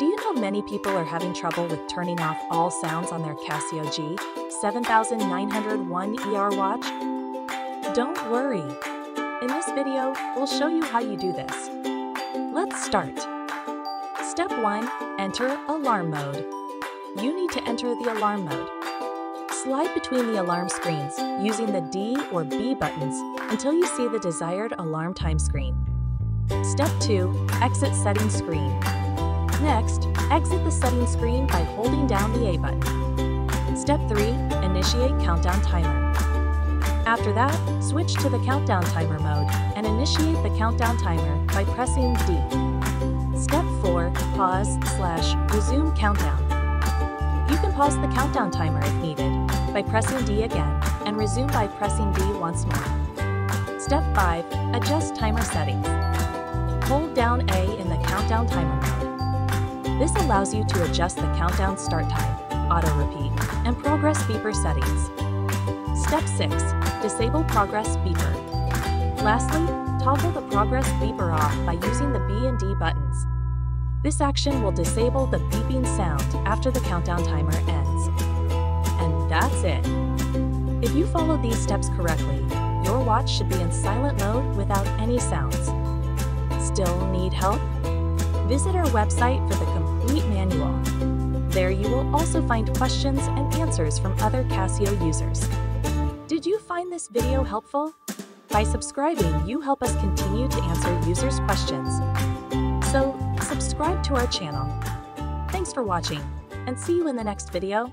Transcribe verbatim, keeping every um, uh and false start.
Do you know many people are having trouble with turning off all sounds on their Casio G seven thousand nine hundred E R watch? Don't worry! In this video, we'll show you how you do this. Let's start. Step one. Enter Alarm Mode. You need to enter the alarm mode. Slide between the alarm screens using the D or B buttons until you see the desired alarm time screen. Step two. Exit Settings screen. Next, exit the settings screen by holding down the A button. Step three. Initiate Countdown Timer. After that, switch to the Countdown Timer mode and initiate the Countdown Timer by pressing D. Step four. Pause slash Resume Countdown. You can pause the Countdown Timer if needed by pressing D again and resume by pressing D once more. Step five. Adjust Timer Settings. Hold down A in the Countdown Timer mode. This allows you to adjust the countdown start time, auto-repeat, and progress beeper settings. Step six. Disable progress beeper. Lastly, toggle the progress beeper off by using the B and D buttons. This action will disable the beeping sound after the countdown timer ends. And that's it! If you follow these steps correctly, your watch should be in silent mode without any sounds. Still need help? Visit our website for the complete manual. There you will also find questions and answers from other Casio users. Did you find this video helpful? By subscribing, you help us continue to answer users' questions. So, subscribe to our channel. Thanks for watching, and see you in the next video.